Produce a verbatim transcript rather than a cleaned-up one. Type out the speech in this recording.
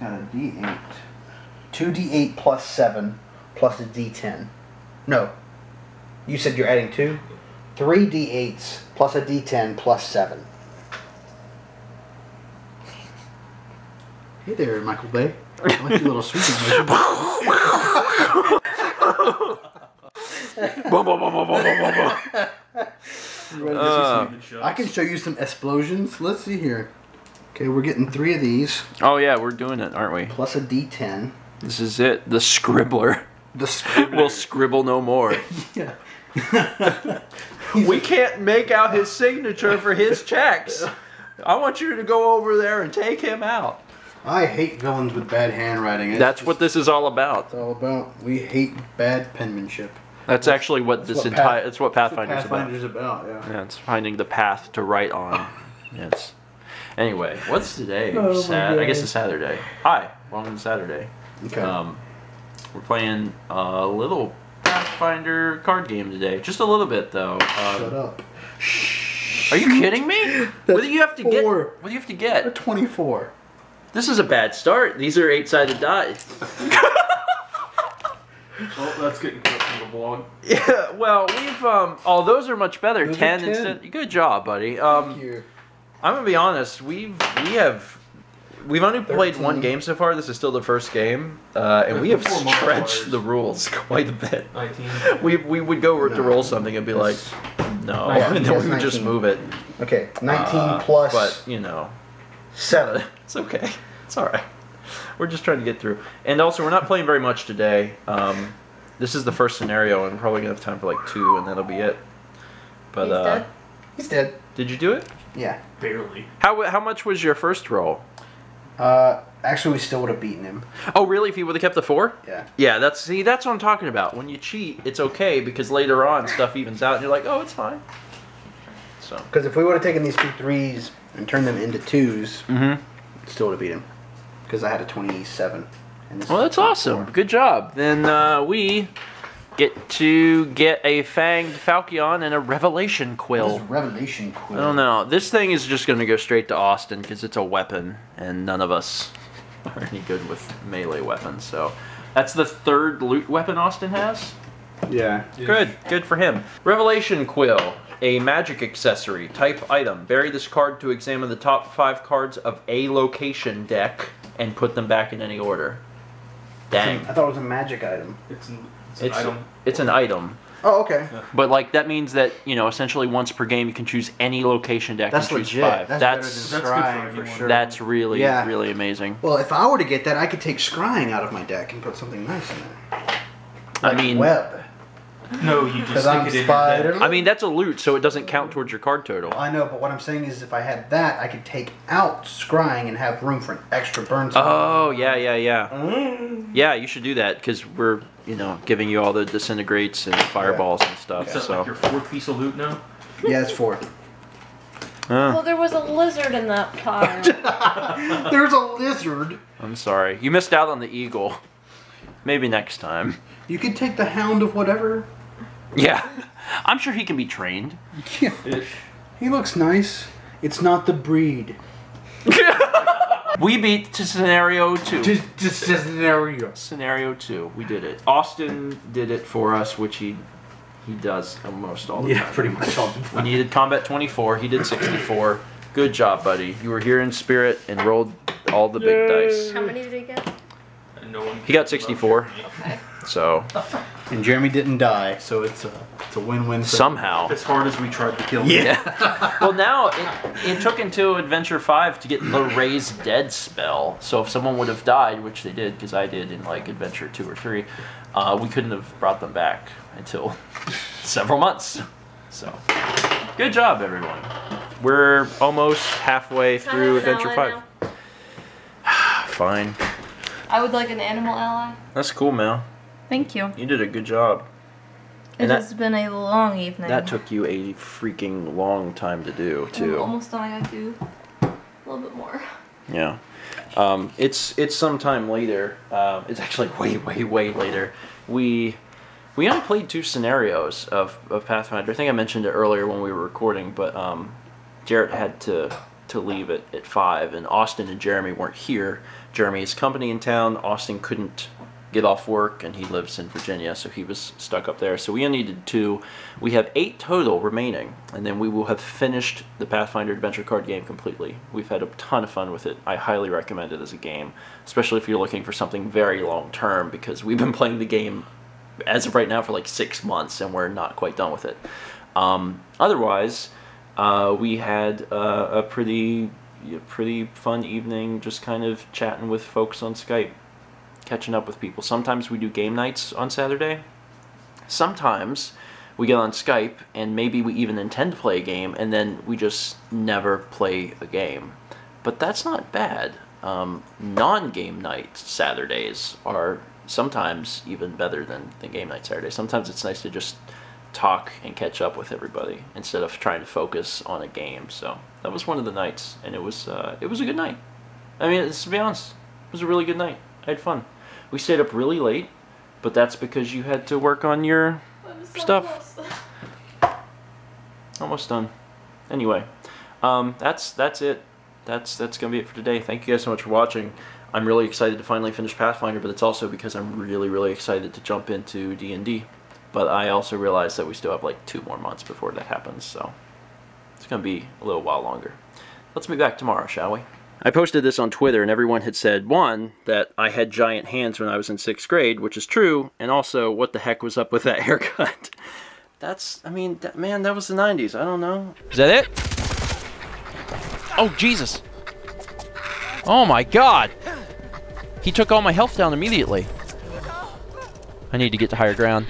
got a D eight. two D eight plus seven plus a D ten. No. You said you're adding two? three D eights plus a D ten plus seven. Hey there, Michael Bay. I like your little sweeping motion. uh, I can show you some explosions. Let's see here. Okay, we're getting three of these. Oh yeah, we're doing it, aren't we? Plus a D ten. This is it. The scribbler. The scribbler. We'll scribble no more. Yeah. We can't make out his signature for his checks. I want you to go over there and take him out. I hate villains with bad handwriting. It's That's just, what this is all about. It's all about we hate bad penmanship. That's, that's actually what that's this entire. That's what Pathfinder's about. Pathfinder's about, about yeah. yeah. It's finding the path to write on. Yes. Anyway, what's today? Oh, Sat I guess it's Saturday. Hi, welcome to Saturday. Okay. Um, we're playing a little Pathfinder card game today. Just a little bit though. Um, Shut up. Are you kidding me? What do you have to get? What do you have to get? A twenty-four. This is a bad start. These are eight-sided die. Well, that's getting cut from the blog. Yeah, well, we've, um, oh, those are much better. Those ten, ten. Instead. Good job, buddy. Um, Thank you. I'm going to be honest. We've, we have, we've only thirteen. Played one game so far. This is still the first game. Uh, and we have stretched the rules quite a bit. nineteen. We, we would go no, to roll something and be that's, like, no. Yeah, and then we would nineteen. Just move it. Okay, nineteen uh, plus. But, you know. Seven. It's okay. It's all right. We're just trying to get through. And also, we're not playing very much today. Um, this is the first scenario, and we're probably going to have time for like two, and that'll be it. But, He's uh, dead. He's dead. Did you do it? Yeah. Barely. How, how much was your first roll? Uh, actually, we still would have beaten him. Oh, really? If he would have kept the four? Yeah. Yeah, that's, see, that's what I'm talking about. When you cheat, it's okay, because later on, stuff evens out, and you're like, oh, it's fine. So. Because if we would have taken these two threes and turned them into twos, mm-hmm. still would have beat him. Because I had a twenty-seven. And this well, that's awesome. Good job. Then uh, we get to get a fanged Falchion and a Revelation Quill. What is Revelation Quill? I don't know. This thing is just going to go straight to Austin because it's a weapon, and none of us are any good with melee weapons. So that's the third loot weapon Austin has? Yeah. Good. Good for him. Revelation Quill. A magic accessory. Type item. Bury this card to examine the top five cards of a location deck and put them back in any order. Dang. I thought it was a magic item. It's an, it's an it's, item. It's an item. Oh, okay. Yeah. But, like, that means that, you know, essentially once per game you can choose any location deck that's and legit. Choose five. That's, that's, that's, that's good for, for sure. That's really, yeah. really amazing. Well, if I were to get that, I could take scrying out of my deck and put something nice in there. Like I mean... web. No, you just stick I'm it spied. In. I mean, that's a loot, so it doesn't count towards your card total. I know, but what I'm saying is if I had that, I could take out scrying and have room for an extra burn spell. Oh, yeah, yeah, yeah. Mm. Yeah, you should do that, because we're, you know, giving you all the disintegrates and fireballs yeah. and stuff. Is that so. Like your fourth piece of loot now? Yeah, it's four. Huh. Well, there was a lizard in that pile. There's a lizard? I'm sorry. You missed out on the eagle. Maybe next time. You could take the hound of whatever... Yeah, I'm sure he can be trained. Yeah. Ish. He looks nice. It's not the breed. We beat to scenario two. Just, just scenario. Scenario two. We did it. Austin did it for us, which he he does almost all the yeah, time. Yeah, pretty much all the time. We needed combat twenty-four. He did sixty-four. Good job, buddy. You were here in spirit and rolled all the Yay. Big dice. How many did he get? No one. He got sixty-four. Okay. So. And Jeremy didn't die, so it's a it's a win-win. Somehow. As hard as we tried to kill him. Yeah. Well, now it, it took until Adventure Five to get the raise dead spell. So if someone would have died, which they did, because I did in like Adventure Two or Three, uh, we couldn't have brought them back until several months. So, good job, everyone. We're almost halfway through Adventure Five. Fine. I would like an animal ally. That's cool, Mel. Thank you. You did a good job. It and has that, been a long evening. That took you a freaking long time to do, too. I'm almost done. I got to do a little bit more. Yeah. Um, it's it's sometime later. Uh, it's actually way, way, way later. We we only played two scenarios of, of Pathfinder. I think I mentioned it earlier when we were recording, but um, Jarrett had to to leave at, at five, and Austin and Jeremy weren't here. Jeremy's company in town, Austin couldn't get off work, and he lives in Virginia, so he was stuck up there. So we needed two. We have eight total remaining, and then we will have finished the Pathfinder Adventure Card game completely. We've had a ton of fun with it. I highly recommend it as a game, especially if you're looking for something very long-term, because we've been playing the game as of right now for like six months, and we're not quite done with it. Um, otherwise, uh, we had uh, a pretty, pretty fun evening just kind of chatting with folks on Skype, catching up with people. Sometimes we do game nights on Saturday. Sometimes we get on Skype and maybe we even intend to play a game and then we just never play a game. But that's not bad. Um, non-game night Saturdays are sometimes even better than, than game night Saturdays. Sometimes it's nice to just talk and catch up with everybody instead of trying to focus on a game. So that was one of the nights, and it was uh, it was a good night. I mean, it's, to be honest, it was a really good night. I had fun. We stayed up really late, but that's because you had to work on your stuff. Almost. almost done. Anyway, um, that's that's it. That's that's gonna be it for today. Thank you guys so much for watching. I'm really excited to finally finish Pathfinder, but it's also because I'm really really excited to jump into D and D. But I also realize that we still have like two more months before that happens, so it's gonna be a little while longer. Let's be back tomorrow, shall we? I posted this on Twitter, and everyone had said, one, that I had giant hands when I was in sixth grade, which is true, and also, what the heck was up with that haircut? That's, I mean, that, man, that was the nineties, I don't know. Is that it? Oh, Jesus. Oh my God. He took all my health down immediately. I need to get to higher ground.